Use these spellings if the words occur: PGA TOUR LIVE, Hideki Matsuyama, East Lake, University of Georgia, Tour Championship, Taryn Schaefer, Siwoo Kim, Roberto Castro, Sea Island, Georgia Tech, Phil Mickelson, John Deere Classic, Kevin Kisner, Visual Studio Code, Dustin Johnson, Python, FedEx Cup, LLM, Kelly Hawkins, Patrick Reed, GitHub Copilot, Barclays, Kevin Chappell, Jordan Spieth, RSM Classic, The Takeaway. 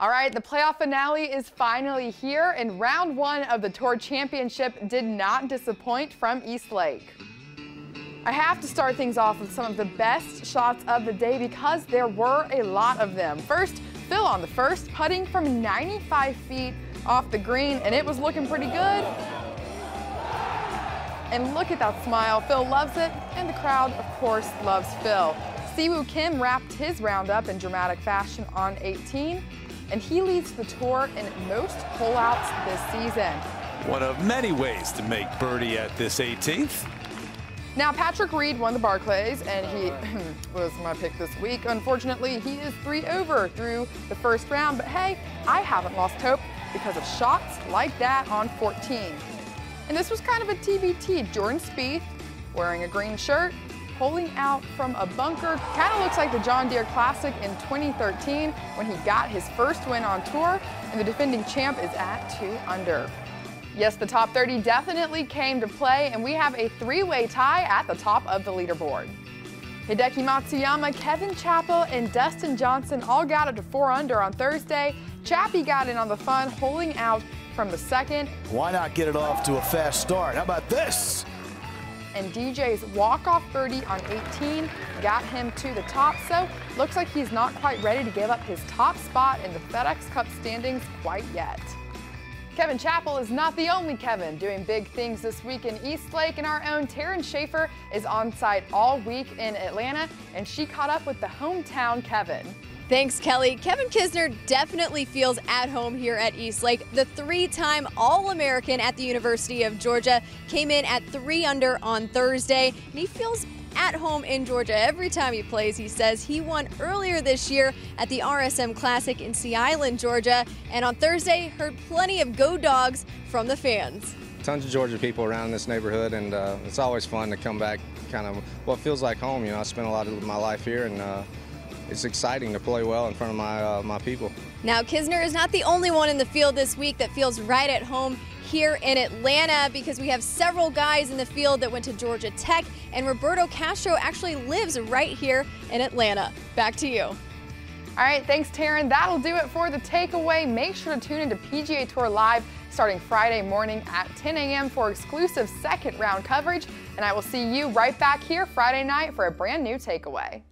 All right, the playoff finale is finally here, and round one of the Tour Championship did not disappoint from East Lake. I have to start things off with some of the best shots of the day because there were a lot of them. First, Phil on the first, putting from 95 feet off the green, and it was looking pretty good. And look at that smile. Phil loves it, and the crowd, of course, loves Phil. Siwoo Kim wrapped his round up in dramatic fashion on 18. And he leads the tour in most pullouts this season. One of many ways to make birdie at this 18th. Now, Patrick Reed won the Barclays, and he was my pick this week. Unfortunately, he is 3 over through the first round. But hey, I haven't lost hope because of shots like that on 14. And this was kind of a TBT. Jordan Spieth, wearing a green shirt, pulling out from a bunker. Kind of looks like the John Deere Classic in 2013 when he got his first win on tour, and the defending champ is at 2 under. Yes, the top 30 definitely came to play, and we have a 3-way tie at the top of the leaderboard. Hideki Matsuyama, Kevin Chappell, and Dustin Johnson all got it to 4 under on Thursday. Chappie got in on the fun, holding out from the second. Why not get it off to a fast start? How about this? And DJ's walk-off birdie on 18 got him to the top, so looks like he's not quite ready to give up his top spot in the FedEx Cup standings quite yet. Kevin Chappell is not the only Kevin doing big things this week in East Lake, and our own Taryn Schaefer is on site all week in Atlanta, and she caught up with the hometown Kevin. Thanks, Kelly. Kevin Kisner definitely feels at home here at East Lake. The 3-time All-American at the University of Georgia came in at 3 under on Thursday, and he feels at home in Georgia every time he plays. He says he won earlier this year at the RSM Classic in Sea Island, Georgia, and on Thursday heard plenty of Go Dogs from the fans. Tons of Georgia people around this neighborhood, and it's always fun to come back kind of what feels like home. You know, I spent a lot of my life here, and it's exciting to play well in front of my people. Now, Kisner is not the only one in the field this week that feels right at home here in Atlanta, because we have several guys in the field that went to Georgia Tech, and Roberto Castro actually lives right here in Atlanta. Back to you. All right, thanks, Taryn. That'll do it for The Takeaway. Make sure to tune into PGA TOUR Live starting Friday morning at 10 a.m. for exclusive second round coverage, and I will see you right back here Friday night for a brand new Takeaway.